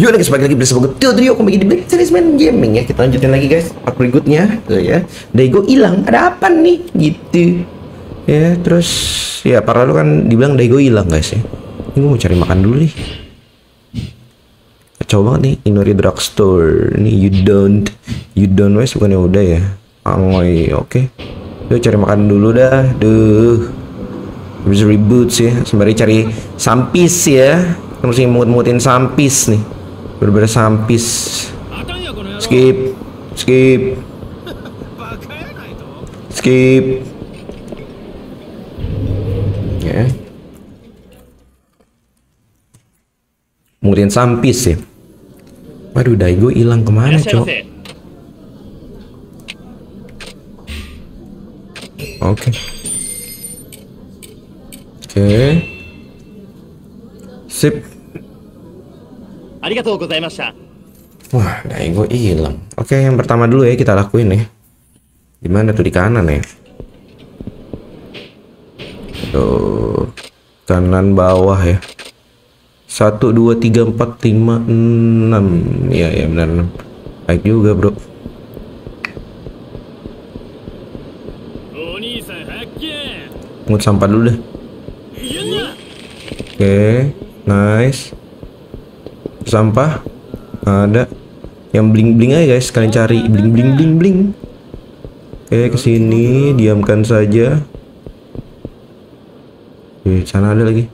Yuk guys, balik lagi bersama gue Itoda kembali di Black Series Main Gaming ya. Kita lanjutin lagi guys part berikutnya tuh ya. Daigo hilang, ada apa nih gitu ya. Terus ya para lu kan dibilang Daigo hilang guys ya. Ini gue mau cari makan dulu nih. Kacau banget nih Inori Drug Store. Nih you don't guys, bukannya udah ya. Angoy, oke. Yuk cari makan dulu dah. Duh. Habis reboot sih ya. Sembari cari sampis ya. Mesti mut-mutin sampis nih, berbeda sampis. Skip. Ya, mutin sampis ya. Waduh, Daigo hilang kemana cok? Oke. Sip. Wah, Daigo hilang. Oke, yang pertama dulu ya kita lakuin nih. Dimana tuh, di kanan ya? Tuh, kanan bawah ya. 1, 2, 3, 4, 5, 6. Ya benar. Baik juga bro. Mungut sampah dulu deh. Oke, nice. Sampah ada yang bling-bling aja guys, kalian cari bling-bling. Oke, kesini diamkan saja. Oke, sana ada lagi,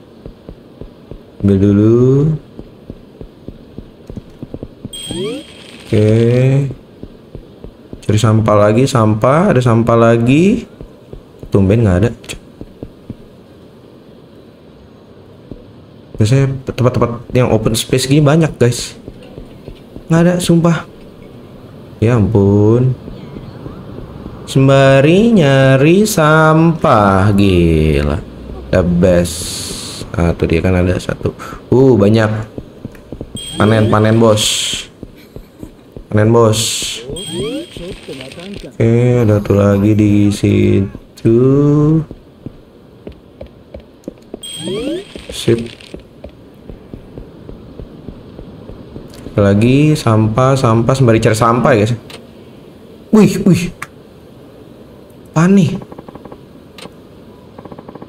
ambil dulu. Oke, cari sampah lagi. Sampah, ada sampah lagi. Tumben nggak ada. Biasanya tempat-tempat yang open space gini banyak guys. Nggak ada, sumpah. Ya ampun. Sembari nyari sampah. Gila, the best. Nah tuh dia kan ada satu. Banyak. Panen bos. Oke, ada tuh lagi di situ. Sip. Lagi sampah, sembari cari sampah ya guys. Wih, apaan nih?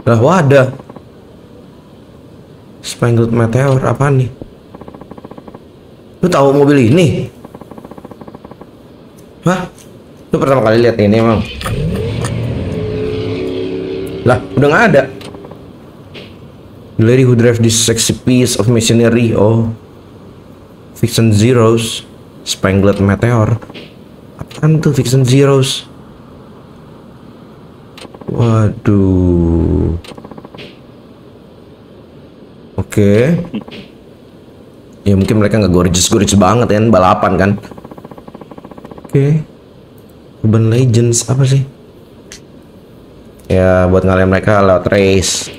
Lah, wadah Spangled Meteor, apaan nih? Lu tahu mobil ini? Hah? Lu pertama kali lihat ini emang? Lah, udah nggak ada. The lady who drives this sexy piece of machinery. Oh, Fiction Zeros, Spangled Meteor. Apaan tuh Fiction Zeros? Waduh. Oke. Ya mungkin mereka nggak gorgeous banget ya, balapan kan. Oke. Urban Legends apa sih? Ya buat ngalahin mereka lewat race.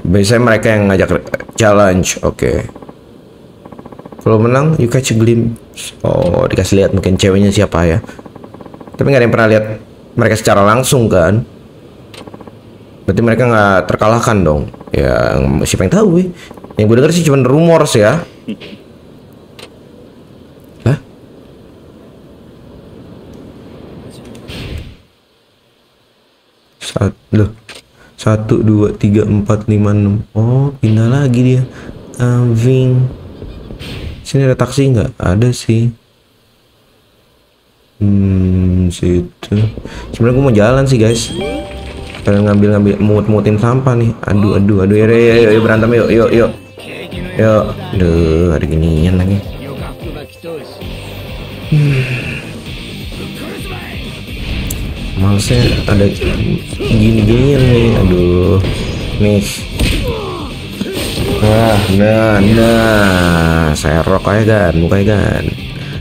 Biasanya mereka yang ngajak challenge. Oke. Kalau menang, you catch a glimpse. Oh, dikasih lihat mungkin ceweknya siapa ya. Tapi nggak ada yang pernah lihat mereka secara langsung kan. Berarti mereka nggak terkalahkan dong. Ya, siapa yang tahu ya. Yang gue denger sih cuma rumor sih ya. Hah? Loh. 1, 2, 3, 4, 5, 6. Oh, pindah lagi dia. Wing. Sini ada taksi nggak? Ada sih. Situ. Sebenarnya gue mau jalan sih guys. Kalian ngambil mutin sampah nih. Aduh ya, yuk berantem yuk. Yuk, aduh ada ginian lagi. Malesnya ada gini-ginian nih. Aduh, nih. Nah, saya rok aja kan, mukanya kan.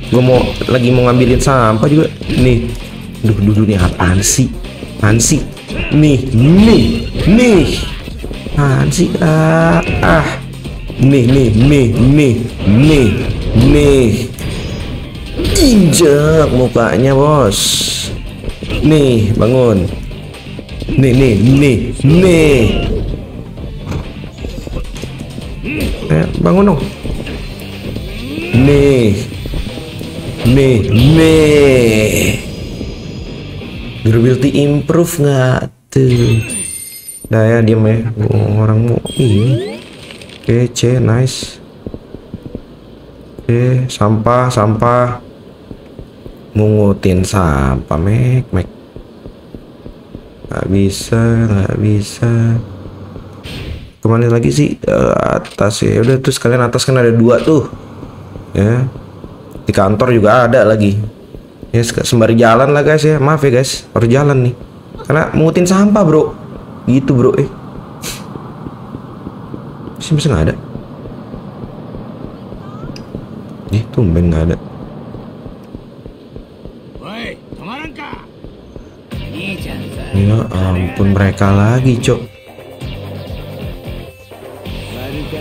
Gue lagi mau ngambilin sampah juga. Nih, duh nih apaan sih? Ansi, nih, ansi, nih, injak mukanya bos. Nih, bangun. Nih. Bangun dong. Nih. Durability improve nggak tuh? Nah ya, diem ya. Orang mau ini. Oke, C, nice. Oke, sampah. Mungutin sampah, mek. Nggak bisa. Kemana lagi sih? Atas ya. Udah, terus kalian atas kan ada dua tuh. Ya. Di kantor juga ada lagi ya, sembari jalan lah guys ya. Maaf ya guys, harus jalan nih karena mengutin sampah bro gitu bro. Bisa nggak ada nih, tumben nggak ada. Ya ampun, mereka lagi cok.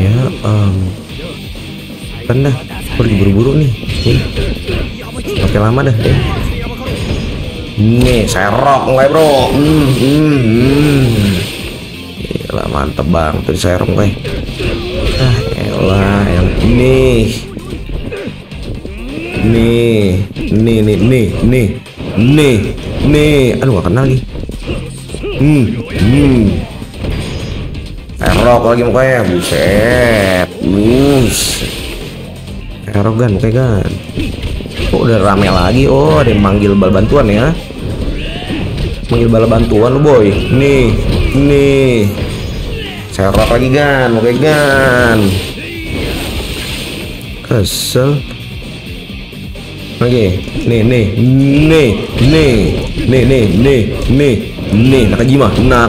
Ya pernah pergi buru-buru nih. Oke, lama dah ya. Nih serok mulai bro. Gila, mantep bang tuh serok mulai. Ah elah yang nih. Aduh gak kenal nih. Serok lagi mukanya, buset. Erogan kayak kan. Kok udah rame lagi? Oh, ada yang manggil bala bantuan ya. Manggil bala bantuan lu, boy. Nih. Serok lagi kan, oke kan. Kesel. Oke. Nih. Nakajima.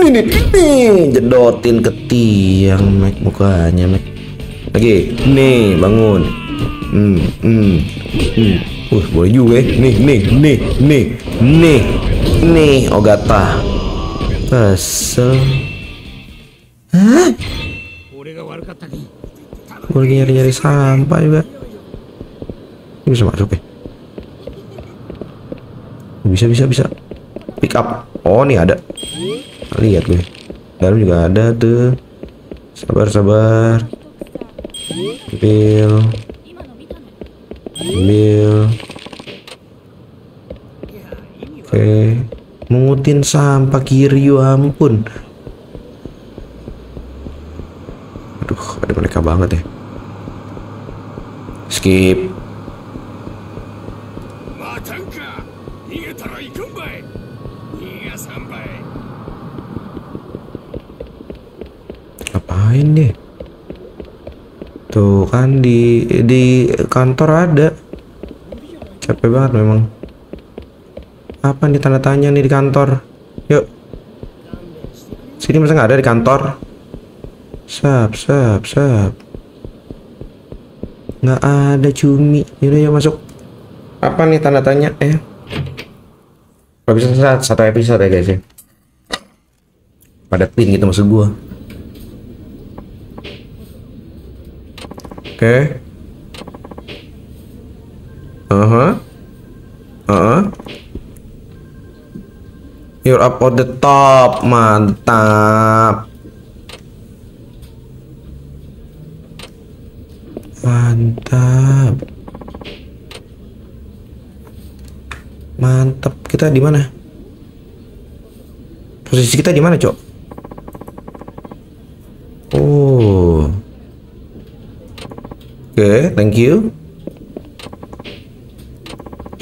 Nih. Jedotin ke tiang, mek, mukanya, mek. Lagi nih bangun. Boleh juga nih. Ogata kesel. Hah? Gue lagi nyari sampah juga. Ini bisa masuk ya? Bisa. Pick up. Oh nih ada. Lihat gue. Dalam juga ada tuh. Sabar. Ambil. Oke. Mengutin sampah Kiryu, ampun. Aduh, ada mereka banget ya. Skip. Ngapain deh? Tuh kan di kantor ada. Capek banget memang. Apa nih tanda tanya nih di kantor? Yuk. Sini masa nggak ada di kantor? Sap. Nggak ada cumi. Yaudah ya masuk. Apa nih tanda tanya? Gak bisa satu episode ya guys ya. Padatin gitu maksud gua. Oke. You're up on the top. Mantap. Kita di mana? Posisi kita di mana, Cok? Oh. Oke, thank you.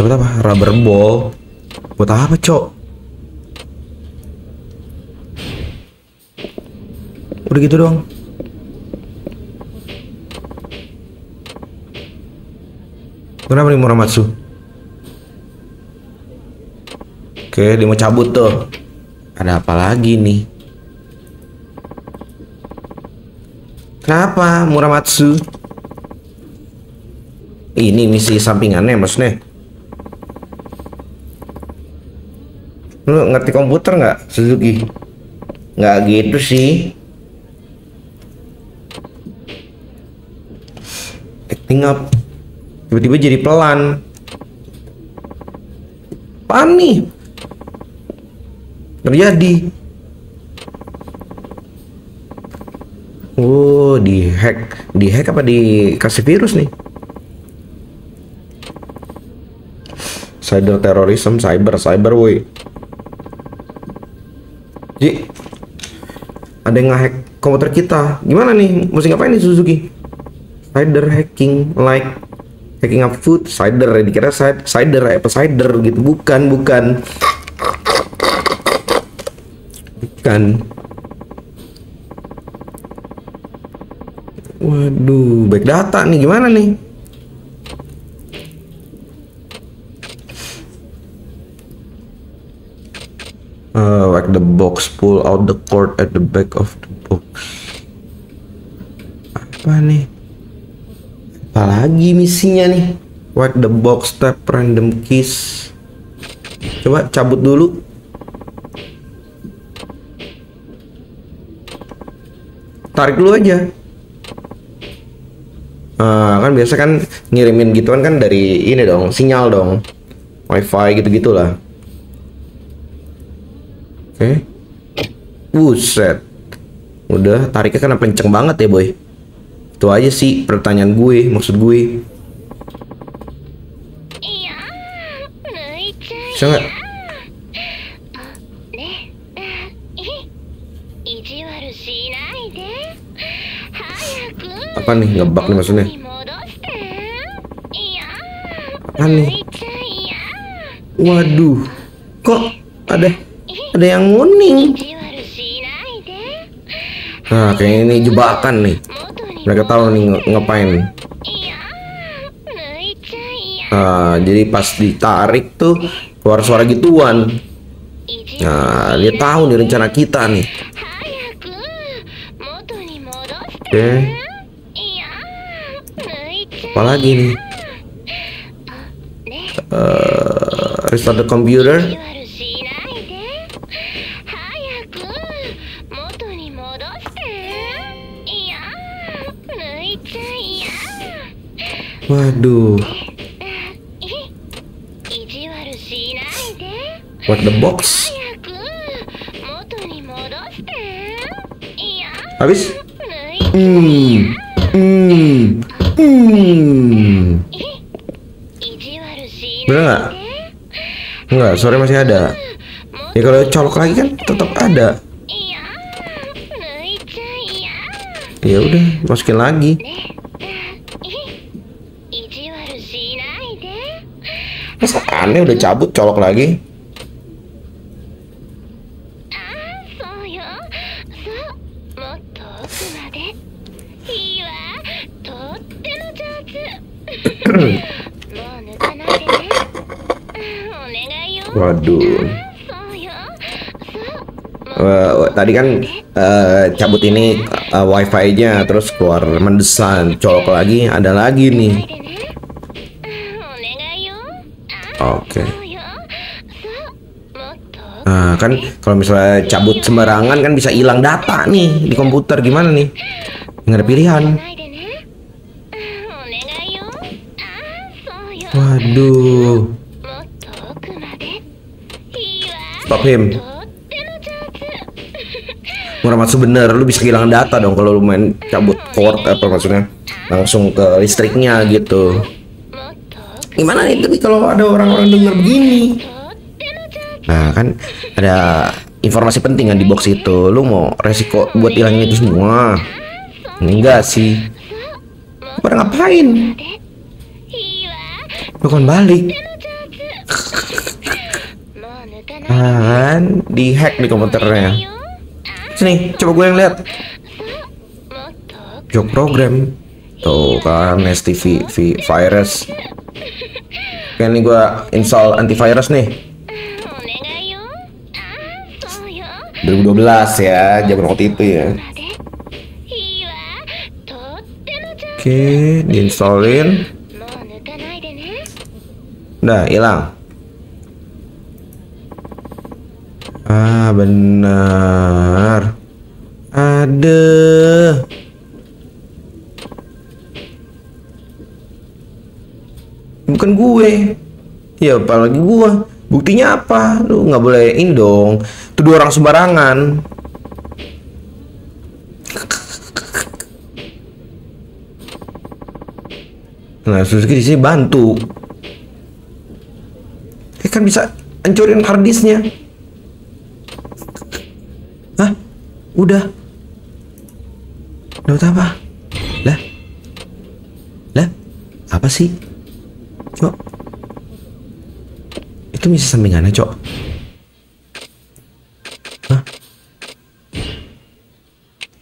Coba apa? Rubber ball. Buat apa, Cok? Udah gitu dong. Kenapa nih Muramatsu? Oke, dia mau cabut tuh. Ada apa lagi nih? Kenapa Muramatsu? Ini misi sampingannya maksudnya. Lu ngerti komputer nggak, Suzuki? Nggak gitu sih. Acting up. Tiba-tiba jadi pelan. Apaan nih? Terjadi. lo di hack apa dikasih virus nih. Cyber terorisme, cyber woi. Ji, ada yang nge-hack komputer kita. Gimana nih? Mesti ngapain nih Suzuki? Cyber hacking, like hacking up food, cider, dikira cider apa cider gitu. Bukan. Waduh, back data nih gimana nih? Like the box, pull out the cord at the back of the box. Apa nih? Apalagi misinya nih? Like the box, tap random keys. Coba cabut dulu. Tarik dulu aja. Kan biasa kan ngirimin gituan kan dari ini dong, sinyal dong, wifi gitu-gitu lah. Oke, buset, udah tariknya karena kenceng banget ya boy. Itu aja sih pertanyaan gue, maksud gue. Bisa nggak? Apa nih ngebug nih maksudnya? Apa nih? Waduh, kok ada yang nguning? Nah, kayaknya ini jebakan nih. Mereka tahu nih ngapain. Nah, jadi pas ditarik tuh keluar suara gituan. Nah, dia tahu nih rencana kita nih. Oke. Apalagi nih? Restart the computer. Waduh. What the box? Habis? Bener nggak? Nggak, suaranya masih ada. Ya kalau colok lagi kan tetap ada. Ya udah, masukin lagi. Masa aneh udah cabut colok lagi. Waduh. Tadi kan cabut ini wifi-nya, terus keluar mendesan, colok lagi, ada lagi nih. Oke. Nah, kan kalau misalnya cabut sembarangan kan bisa hilang data nih di komputer. Gimana nih? Nggak ada pilihan. Waduh. Stop him. Muramatsu bener, lu bisa kehilangan data dong kalau lu main cabut cord apa maksudnya langsung ke listriknya gitu. Gimana nih tapi kalau ada orang-orang denger begini? Nah kan ada informasi penting kan di box itu. Lu mau resiko buat hilangin itu semua? Enggak sih. Pada ngapain? Lu kan balik. Kan di-hack di komputernya. Sini, coba gue yang lihat. Jok program. Tuh kan nasty virus. Kan ini gue install antivirus nih. 2012 ya, zaman waktu itu ya. Oke, diinstallin. Udah, hilang. Ah benar, ada. Bukan gue. Ya apalagi gue. Buktinya apa? Lu nggak boleh ini dong. Itu dua orang sembarangan. Nah, Suzuki di sini bantu. Dia kan bisa hancurin harddisknya. Hah? Udah. Dapat apa? Lah? Lah? Apa sih? Cok. Itu misi sampingannya, Cok. Hah?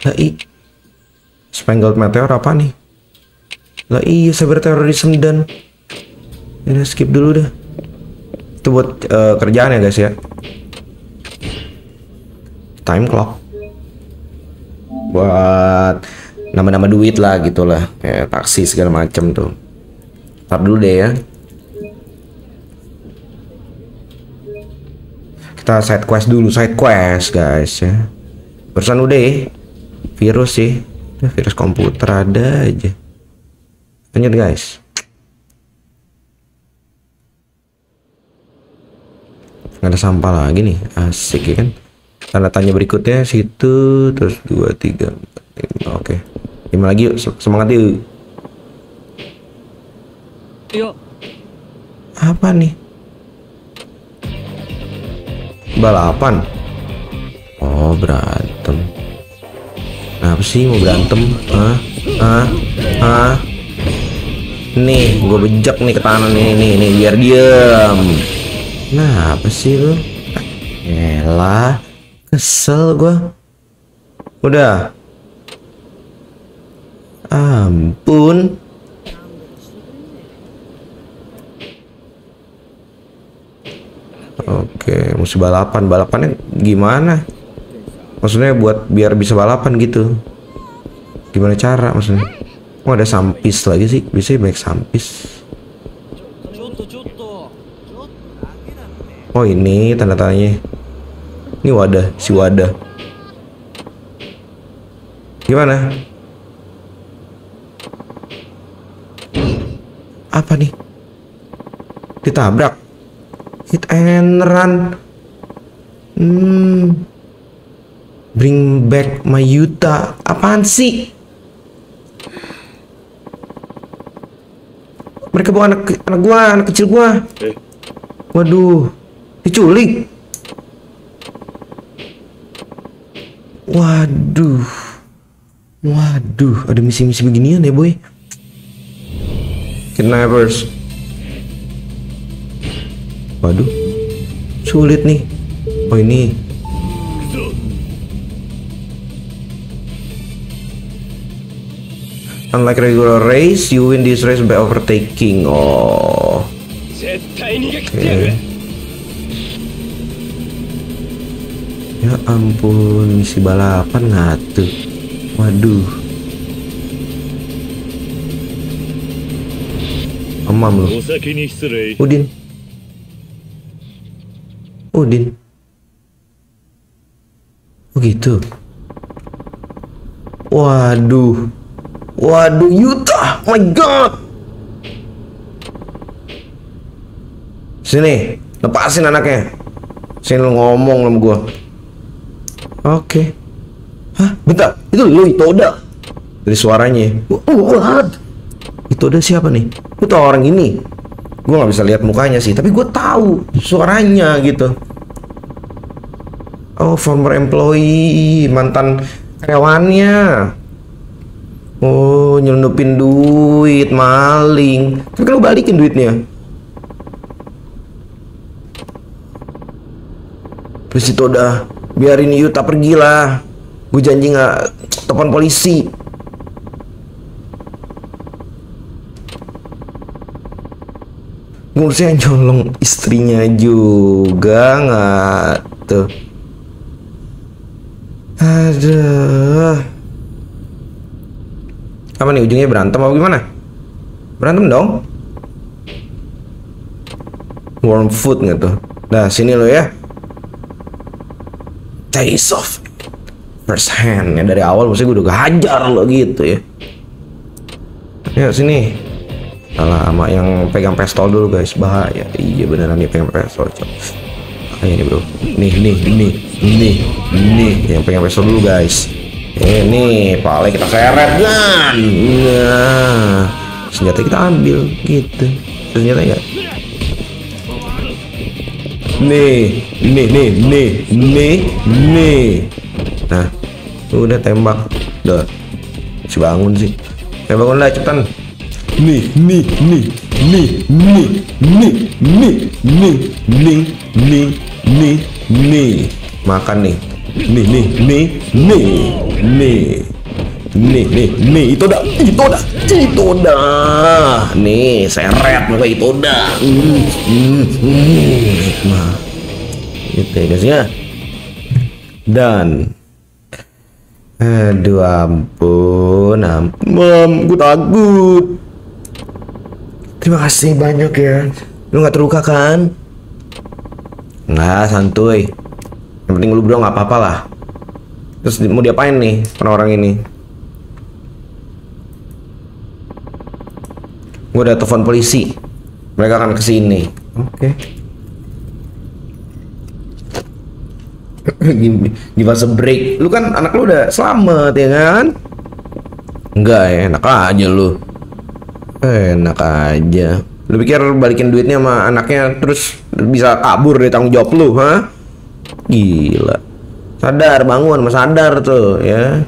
Lah, Spangled Meteor apa nih? Lah iya, cyber terorisme dan ini skip dulu dah. Itu buat kerjaan ya guys ya. Time clock. Buat nama-nama duit lah gitulah, kayak taksi segala macam tuh. Ntar dulu deh ya. Kita side quest dulu, side quest guys ya. Barusan udah virus sih. Virus komputer ada aja. Lanjut guys. Nggak ada sampah lagi nih. Asik ya kan. Tanda tanya berikutnya situ. Terus 2, 3, 4, 5. Oke, 5 lagi yuk. Semangat yuk. Yuk. Apa nih? Balapan. Oh, berantem. Apa sih mau berantem? Nih gue bejek nih ke tanah nih biar diem. Nah apa sih lu? Elah, kesel gue. Udah. Ampun. Oke, mesti balapan. Balapannya gimana? Maksudnya buat biar bisa balapan gitu. Gimana cara maksudnya? Oh, ada sampis lagi sih. Biasanya banyak sampis. Oh ini tanda tanya. Ini wadah, si wadah. Gimana? Apa nih? Ditabrak. Hit and run. Bring back my Yuta. Apaan sih? Mereka bawa anak gua, anak kecil gua. Waduh. Diculik. Waduh. Waduh, ada misi-misi beginian ya, boy. Kidnappers. Waduh. Sulit nih. Oh, ini. Unlike regular race, you win this race by overtaking. Oh. Okay. Ya ampun, misi balapan ngatu. Waduh. Amam loh. Udin. Udin. Oh gitu. Waduh. Waduh, Yuta. Oh my god. Sini, lepasin anaknya. Sini lu ngomong sama gua. Oke. Hah? Bentar. Itu Louis Toda. Dari suaranya. What? Itoda siapa nih? Gue tau orang ini. Gue gak bisa lihat mukanya sih, tapi gue tahu suaranya gitu. Oh, former employee, mantan karyawannya. Oh, nyelundupin duit, maling. Tapi kan lu balikin duitnya. Terus Itoda, biarin Yuta pergi lah. Gue janji gak telepon polisi. Ngurusnya nyolong istrinya juga gak tuh. Aduh. Apa nih ujungnya berantem apa gimana? Berantem dong. Warm food gak tuh. Nah sini lo ya. Taste of first hand ya, dari awal mesti gue udah hajar lo gitu ya. Ya sini. Salah sama yang pegang pistol dulu guys, bahaya. Iya beneran nih pegang pistol. Ini bro. Nih yang pegang pistol dulu guys. Ini paling kita seret kan. Nah, senjata kita ambil gitu. Senjata ya. Nih. Nah, udah tembak. Udah. Si bangun sih. Bangun lah cepetan. Nih. Makan nih. Nih. Itoda. Nih, seret muka Itoda. Nah, gitu ya guys ya. Dan aduh ampun, gue takut. Terima kasih banyak ya. Lu nggak terluka kan? Nah, santuy. Yang penting lu berdua nggak apa-apa lah. Terus mau diapain nih orang ini? Gue udah telepon polisi, mereka akan kesini. Oke. Gimana sebreak? Lu kan anak lu udah selamat ya kan? Enggak ya, enak aja lu. Enak aja. Lu pikir balikin duitnya sama anaknya terus bisa kabur dari tanggung jawab lu, ha? Gila. Sadar, bangun, mas sadar tuh ya.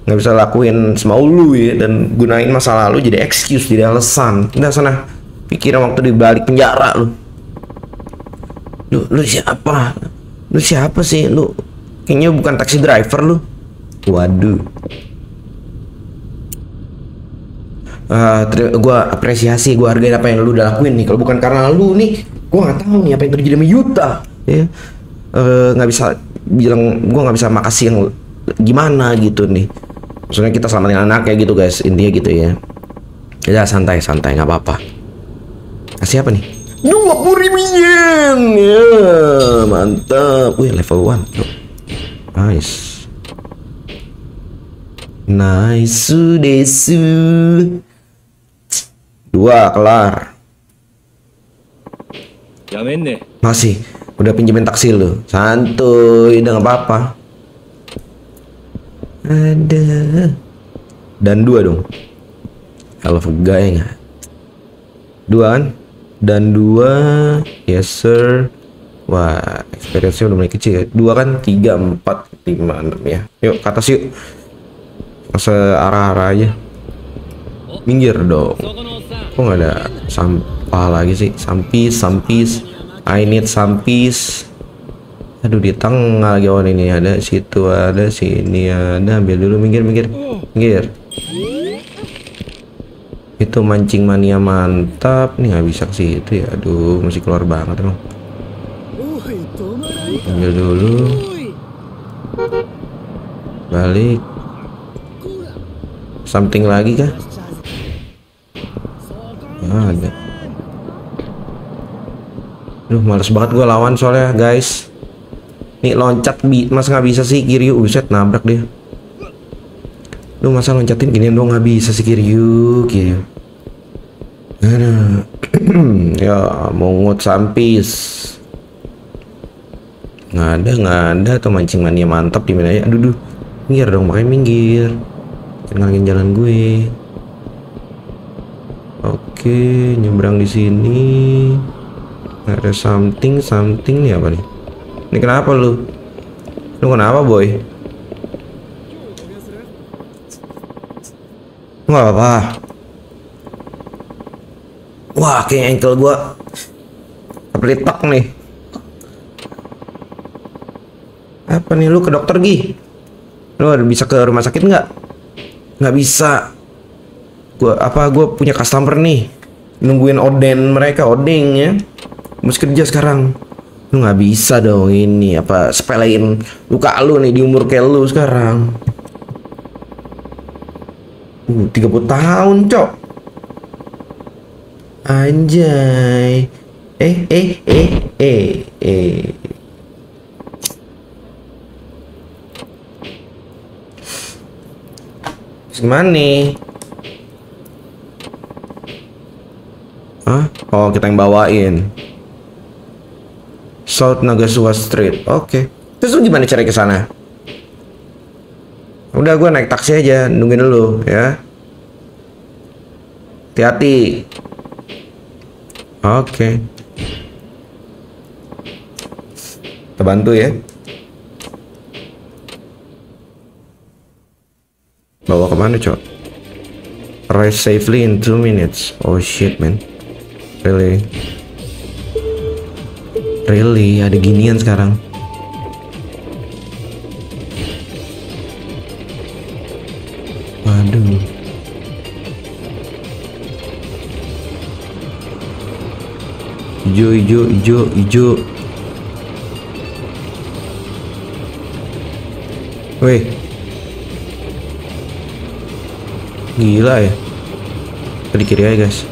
Nggak bisa lakuin semau lu ya, dan gunain masa lalu jadi excuse, jadi alasan. Udah sana, pikirin waktu di balik penjara lu. Lu siapa? Lu siapa sih? Lu kayaknya bukan taksi driver lu. Waduh. Gua apresiasi, gua hargain apa yang lu udah lakuin nih. Kalau bukan karena lu nih, gua nggak tahu nih apa yang terjadi sama Yuta. Ya, nggak bisa bilang, gua nggak bisa makasih yang gimana gitu nih. Maksudnya kita selamatin anaknya gitu guys, intinya gitu ya. Ya santai nggak apa-apa. Kasih apa nih? 20.000 yen ya, mantap. Wih, level 1. Nice desu. 2 kelar. Masih udah pinjemin taksi lu. Santuy, udah nggak apa-apa. Ada dan 2 dong. Kalau guys nggak 2 dan 2, yes sir. Wah, experience-nya udah mulai kecil ya. 2 kan 3, 4, 5, 6 ya. Yuk ke atas yuk. Searah-arah aja. Minggir dong. Kok nggak ada sampah lagi sih? Sampis. I need sampis. Aduh, di tengah lagi orang ini. Ada situ, ada sini, ada. Ambil dulu, minggir. Itu mancing mania mantap. Nih nggak bisa ke situ ya. Aduh, masih keluar banget emang. Ambil dulu. Balik. Something lagi kah? Nah, ada. Aduh, males banget gua lawan soalnya guys. Nih loncat mas nggak bisa sih Kiryu. Buset, nabrak dia. Lu masa loncatin gini dong, nggak bisa sih Kiryu. Nah, ya mungut sampis. Nggak ada atau mancing mania mantap di mana ya? Aduh, minggir dong, makanya minggir. Ngalahin jalan gue. Oke, nyebrang di sini. Ada something nih, apa nih? Ini kenapa lu? Lu kenapa, boy? Nggak apa-apa. Wah, kayak ankle gua kepletek nih. Apa nih, lu ke dokter Gi? Lu bisa ke rumah sakit nggak? Nggak bisa. Gue punya customer nih, nungguin odeng mereka, ya. Mesti kerja sekarang. Lu nggak bisa dong ini, sepelein luka lu nih di umur kayak lu sekarang. 30 tahun, cok. Anjay. Gimana nih? Hah? Oh, kita yang bawain. South Nagasua Street. Oke. Terus lu gimana cari ke sana? Udah, gue naik taksi aja, nungguin dulu ya. Hati-hati. Oke. Kita bantu ya. Bawa kemana cok? Arrive safely in 2 minutes. Oh shit man. Really? Really? Ada ginian sekarang? Waduh. Ijo, ijo, ijo, ijo. Weh. Gila ya. Ke kiri aja guys.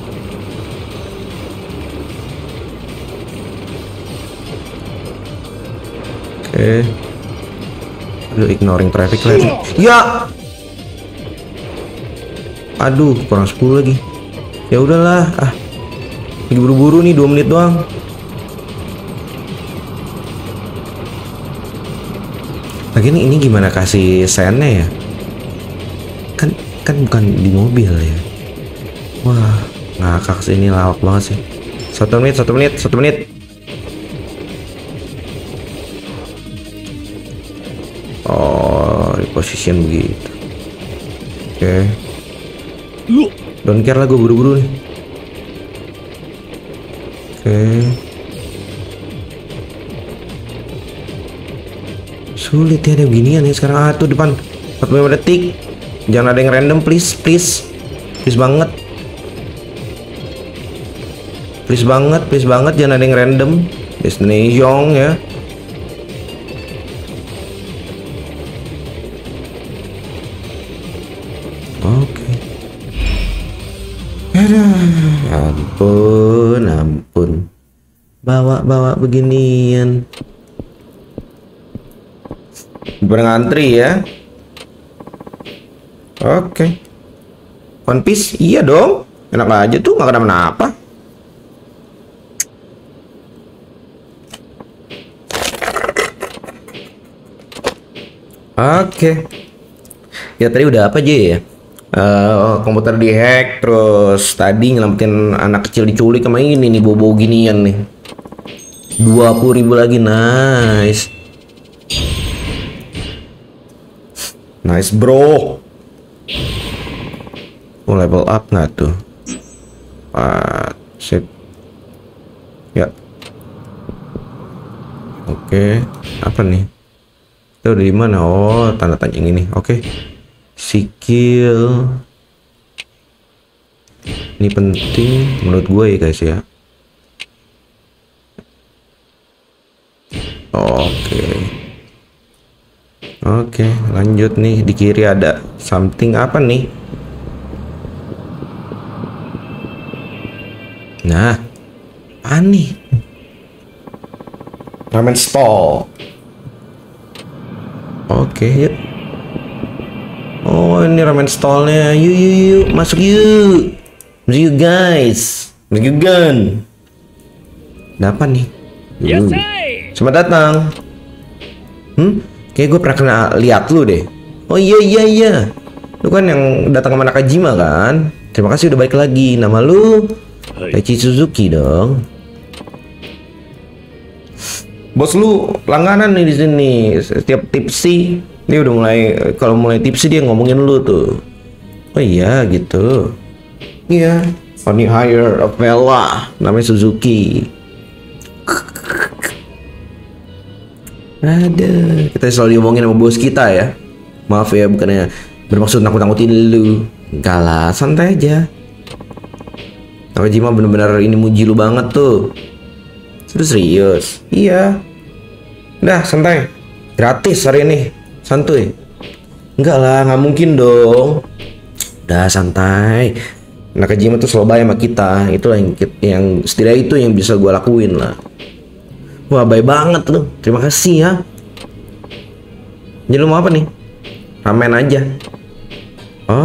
Oke. Aduh, ignoring traffic light. Ya. Aduh, kurang 10 lagi. Ya udahlah. Ah. Lagi buru-buru nih, 2 menit doang. Lagi ini gimana kasih sennya ya? Kan bukan di mobil ya. Wah, ngakak sih, ini lawak banget sih. 1 menit. Oh, reposition begitu. Oke. Don't care lah, gue buru-buru nih. Oke. Sulit ya ada beginian ya sekarang. Ah, tuh depan 45 detik. Jangan ada yang random, please banget, jangan ada yang random. Destination ya. Oke. Ampun. Bawa beginian. Berantri ya. Oke. One Piece? Iya dong. Enak aja tuh, gak kenapa-napa. Oke. Ya tadi udah apa aja ya? Komputer dihack, terus tadi nyelamatin anak kecil diculik sama ini nih, bobo ginian nih. 20.000 lagi, nice. Nice bro. Oh, level up nggak tuh? Sip. Ya. Oke. Apa nih? Itu dari mana? Oh, tanda tanya ini. Oke. Skill. Ini penting menurut gue ya guys ya. Oke. Oke, lanjut nih. Di kiri ada something apa nih? Nah, aneh. Ramen stall. Oke, yuk. Oh, ini ramen stallnya. Yuk, masuk yuk. Masuk yuk guys. Masuk yuk gun. Kenapa nih? Selamat datang. Kayak gue pernah kena lihat lu deh. Oh iya. Lu kan yang datang sama Nakajima kan? Terima kasih udah balik lagi. Nama lu? Heiichi Suzuki dong. Bos lu langganan nih di sini. Setiap tipsi dia udah mulai, kalau mulai tipsi dia ngomongin lu tuh. Oh iya gitu. Iya, Oni hire a fella namanya Suzuki. Ada, kita selalu diomongin sama bos kita ya. Maaf ya, bukannya bermaksud nakut-nakutin lu. Enggak lah, santai aja. Nakajima bener-bener ini muji lu banget tuh. Serius? Iya. Udah santai. Gratis hari ini. Santuy. Enggak lah, nggak mungkin dong. Udah santai. Nakajima tuh selalu baik sama kita. Itulah yang setidaknya itu yang bisa gua lakuin lah. Wah, baik banget tuh. Terima kasih ya. Jadi lu mau apa nih? Ramen aja.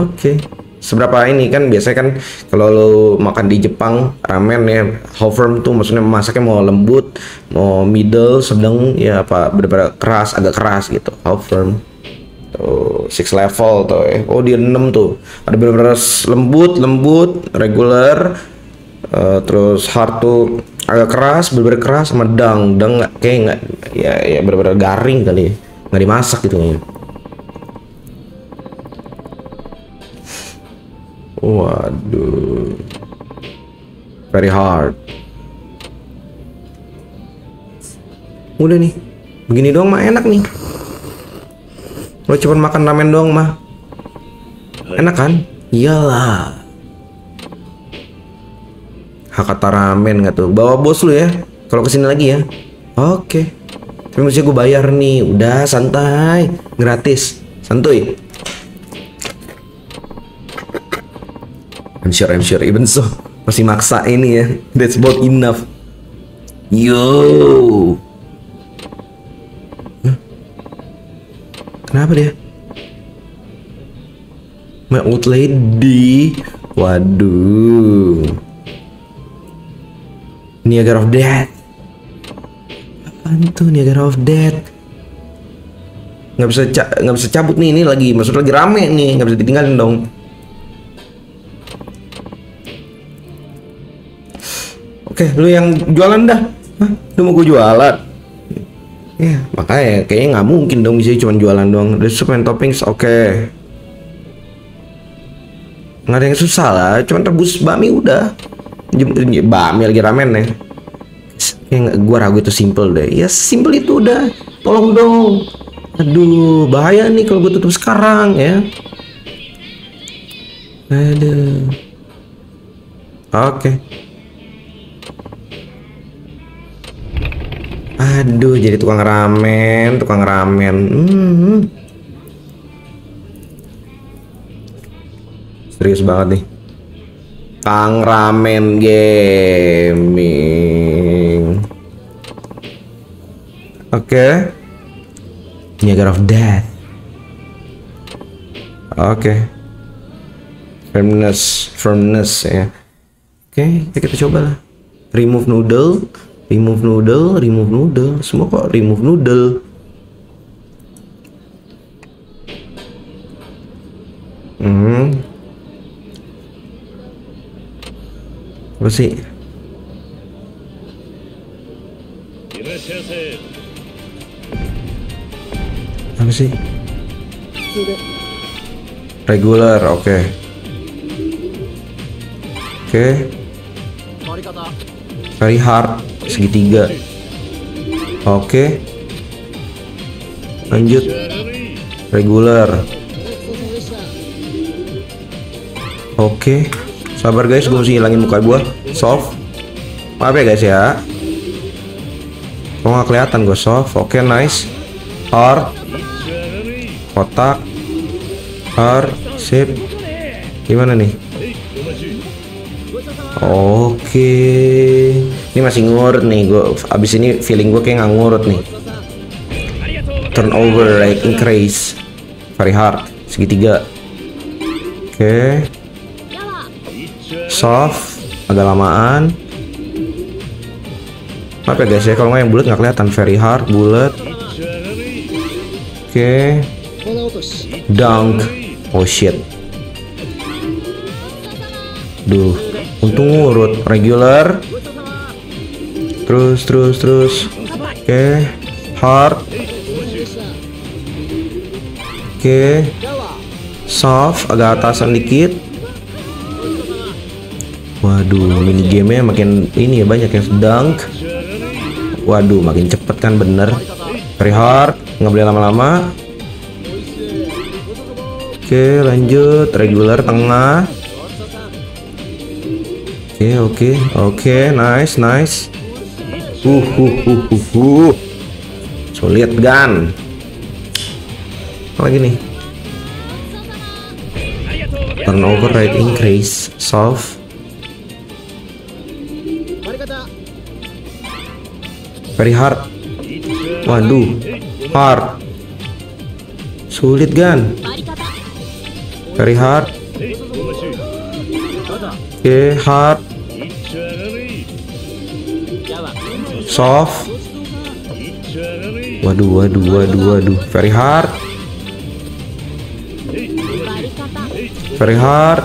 Oke. Seberapa ini kan biasanya kan kalau lo makan di Jepang ramen ya half firm tuh maksudnya masaknya mau lembut, mau middle, sedang ya apa benar-benar keras, agak keras gitu, half firm. Gitu. 6 level tuh ya. Oh di 6 tuh ada bener-bener lembut, regular, terus hard tuh agak keras, bener-bener keras, sama dang kayak nggak, ya bener-bener garing kali ya, nggak dimasak gitu ya. Waduh, very hard. Udah nih, begini doang mah enak nih. Lo cuma makan ramen doang mah enak kan? Iyalah. Hakata ramen nggak tuh? Bawa bos lu ya. Kalau kesini lagi ya. Oke. Tapi mesti gue bayar nih. Udah santai, gratis, santuy. I'm sure, even so masih maksa ini ya. That's about enough. Yo, kenapa dia? My old lady. Waduh, Niagara of Death. Apaan tuh Niagara of Death? Nggak bisa cabut nih, ini lagi masuk lagi rame nih, nggak bisa ditinggalin dong. Oke, lu yang jualan dah. Hah? Lu mau gue jualan? Ya, makanya kayaknya nggak mungkin dong bisa cuma jualan doang. Ada sup and toppings, oke. Nggak ada yang susah lah, cuma rebus bakmi udah. Bakmi lagi ramen ya. Kayak gue ragu itu simple deh. Ya simple itu udah. Tolong dong. Aduh, bahaya nih kalau gue tutup sekarang ya. Aduh. Oke. Aduh, jadi tukang ramen. Serius banget nih. Tukang ramen gaming. Oke. Niagara of Death. Oke. Firmness ya. Oke, kita cobalah. Remove noodle, semua kok remove noodle. Apa sih? Regular, oke. Very hard. Segitiga, oke. Lanjut, regular, oke. Sabar guys, gue mesti hilangin muka gue. Soft, maaf ya guys ya. Kok nggak kelihatan gue soft? Oke, nice. Hard, kotak, hard, sip. Gimana nih? Oke, ini masih ngurut nih. Gue abis ini feeling gue kayak nggak ngurut nih. Turnover rate increase, very hard, segitiga. Oke, soft, agak lamaan. Maaf ya guys ya, kalau nggak yang bulat nggak kelihatan. Very hard, bulat. Oke, dunk, oh shit. Duh, untung ngurut. Regular, terus. Oke, hard, oke, soft, agak atasan dikit. Waduh, mini gamenya makin ini ya, banyak yang dunk. Waduh, makin cepet kan, bener. Very hard, nggak boleh lama-lama. Oke, lanjut. Regular, tengah. Oke, nice. Sulit gan. Lagi nih. Turnover rate increase, soft. Very hard. Waduh, hard. Sulit gan. Very hard. Oke, hard. Soft. Waduh. Very hard. very hard.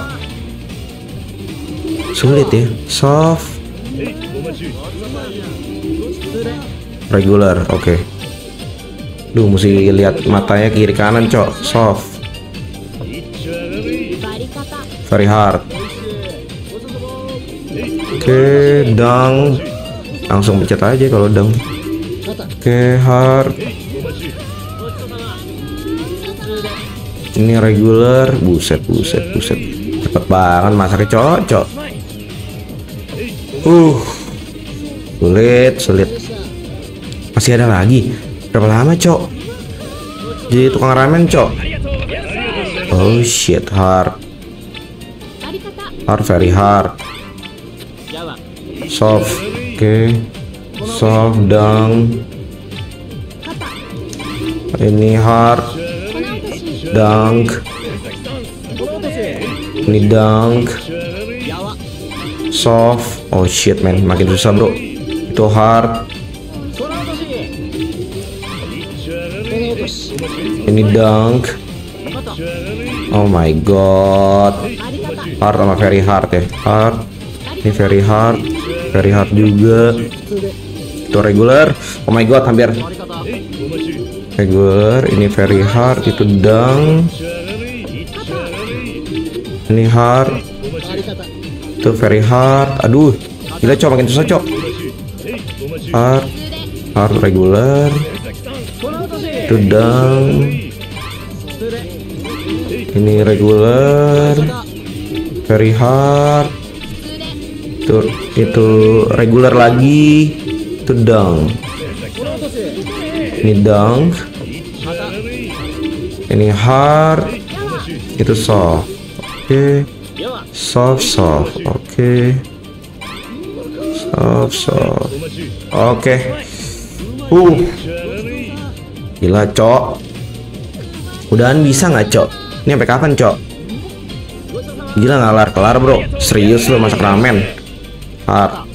Sulit ya. Soft. Regular, oke. Duh, mesti lihat matanya kiri kanan, cok. Soft. Very hard. Oke, dang. Langsung pencet aja kalau dang. Oke, hard. Ini regular, buset, cepet banget masaknya, cocok. Sulit. Masih ada lagi. Berapa lama, cok? Jadi tukang ramen, cok. Oh shit, hard. Hard, very hard. Soft, oke. Soft, down. Ini hard. Dunk. Ini dunk. Soft. Oh shit man, makin susah bro. Itu hard. Ini dunk. Oh my god. Hard sama very hard ya. Hard. Ini very hard. Very hard juga. Itu regular. Oh my god, hampir. Regular, ini very hard, itu dang. Ini hard. Itu very hard. Aduh, gila cok, makin susah cok. Hard. Hard regular. Itu dang. Ini regular. Very hard. Itu regular lagi. Itu dang. Ini dunk. Ini hard. Itu soft. Oke. Soft. Oke. Soft. Oke. Gila, cok. Udahan bisa nggak, cok? Ini sampai kapan, cok? Gila, nggak kelar-kelar, bro. Serius lo masak ramen. Hard.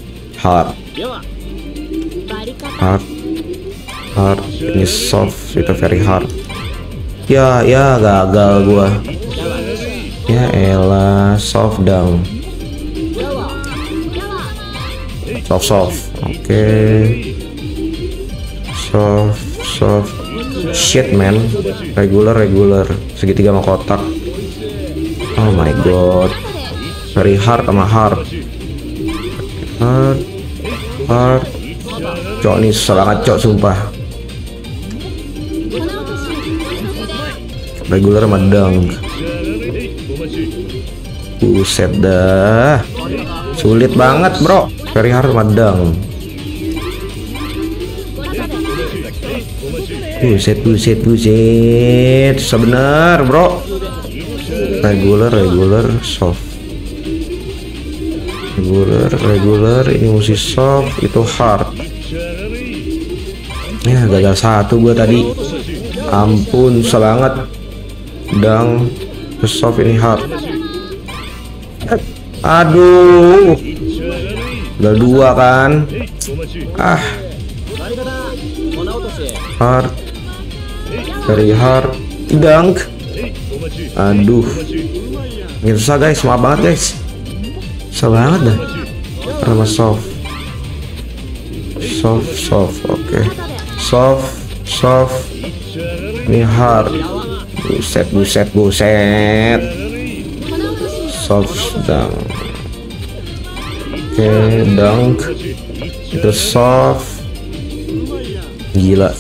Ini soft, itu very hard. Ya gagal gua. Ya elah, soft down. Soft. Oke. Soft. Shit man. Regular. Segitiga sama kotak. Oh my god. Very hard sama hard. Hard. Cok nih serangan cok sumpah. Regular madang. Buset dah. Sulit banget, bro. Very hard madang. Buset. Susah bener, bro. Regular, soft. Regular, ini mesti soft, itu hard. Ya, gagal satu gua tadi. Ampun, selangat. Dang, soft ini hard. Aduh, udah dua kan? Hard, very hard, dunk. Aduh, ini susah guys, maaf banget guys. Susah banget dah. Sama soft, oke. Soft. Ini hard. Buset. Soft down. Oke, dunk. Itu soft. Gila.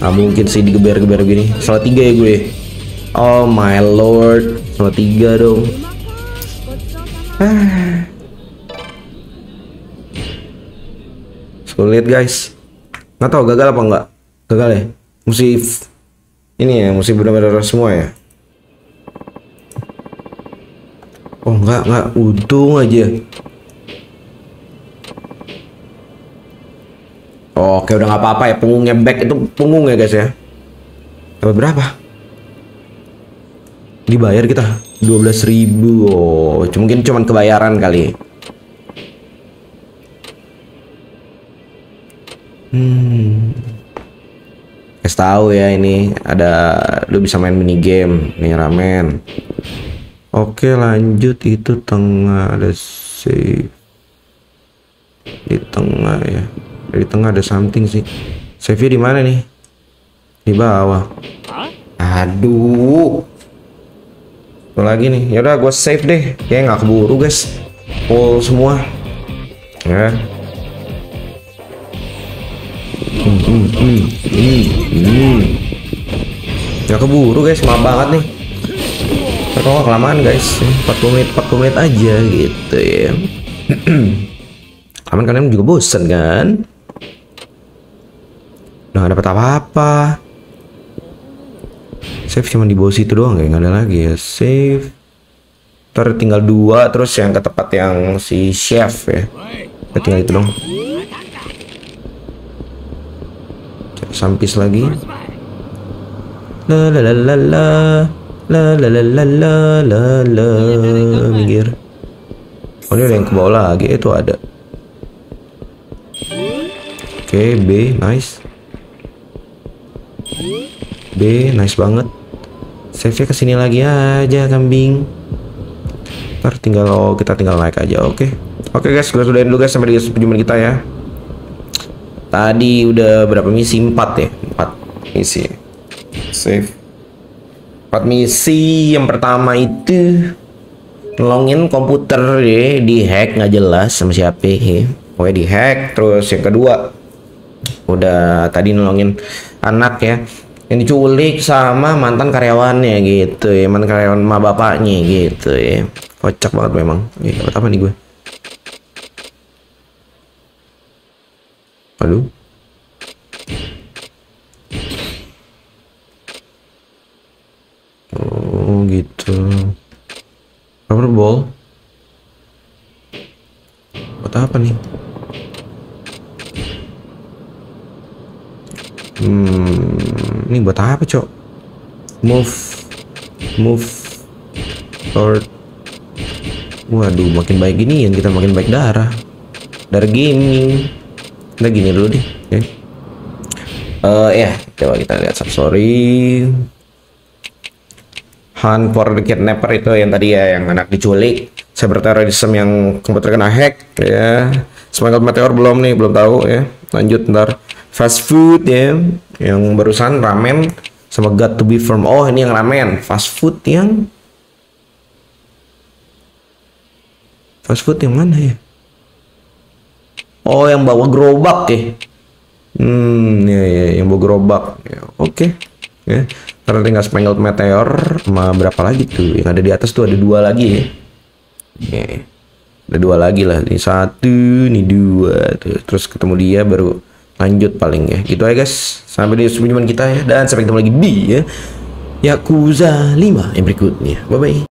Nggak mungkin sih digeber-geber gini. Salah 3 ya gue. Oh my lord. Salah 3 dong. Sulit guys. Nggak tahu gagal apa enggak. Gagal ya. Mesti ini ya, mesti benar-benar semua ya. Oh enggak, untung aja. Oke, udah nggak apa-apa ya, punggungnya back itu punggung ya guys ya. Dapat berapa? Dibayar kita 12.000. Oh, mungkin cuman kebayaran kali. Kasih tahu ya, ini ada lu bisa main mini game nih ramen. Oke, lanjut. Itu tengah ada si di tengah ya, di tengah ada something sih. Save di mana nih? Di bawah. Aduh, tuh lagi nih. Yaudah gue save deh, kayak nggak keburu guys, full semua ya. Nggak keburu guys, maaf banget nih. Kalau kelamaan guys, 40 menit aja gitu ya. Aman, kalian juga bosen kan? Udah gak dapet apa-apa. Save cuma di bawah situ doang, nggak ada lagi ya. Save. Ntar tinggal 2, terus yang ke tempat yang si chef ya. Ntar tinggal itu dong. Sampis lagi. La la la la la la la la la la la la. Minggir. Oh, ini ada yang ke bawah lagi, itu ada. Oke, B, nice. B, nice banget. Save-nya kesini lagi aja, kambing. Ntar tinggal, oh, kita tinggal naik aja, oke. Oke guys, gue sudahin dulu guys, sampai di perjumpaan kita ya. Tadi udah berapa misi? 4 ya? 4 misi. Save. 4 misi, yang pertama itu nolongin komputer ya, di hack, nggak jelas sama siapa ya. Pokoknya di hack, terus yang kedua udah tadi nolongin anak ya yang diculik sama mantan karyawannya gitu ya, mantan karyawan sama bapaknya gitu ya. Kocak banget memang. Dapat apa nih gue? Aduh, oh gitu. Rubber ball buat apa nih? Ini buat apa, Cok? Move forward. Waduh, makin baik gini ya, kita makin baik darah. Darah gaming. Udah gini dulu deh. Ya, okay. Coba kita lihat sorry. Hunt for the kidnapper itu yang tadi ya, yang anak diculik. Cyber terrorism yang komputer kena hack ya. Semangat meteor belum nih, belum tahu ya. Lanjut ntar. Fast food ya, yang barusan ramen sama got to be firm. Oh, ini yang ramen. Fast food yang mana ya? Oh, yang bawa gerobak ya. Yang bawa gerobak. Ya, oke. Ya, ternyata tinggal Spangled Meteor sama berapa lagi tuh? Yang ada di atas tuh ada 2 lagi ya. Oke. Ada 2 lagi lah. Ini 1, ini 2. Terus ketemu dia baru lanjut paling ya, gitu aja guys, sampai di perjumpaan kita ya, dan sampai ketemu lagi di ya Yakuza 5 yang berikutnya. Bye bye.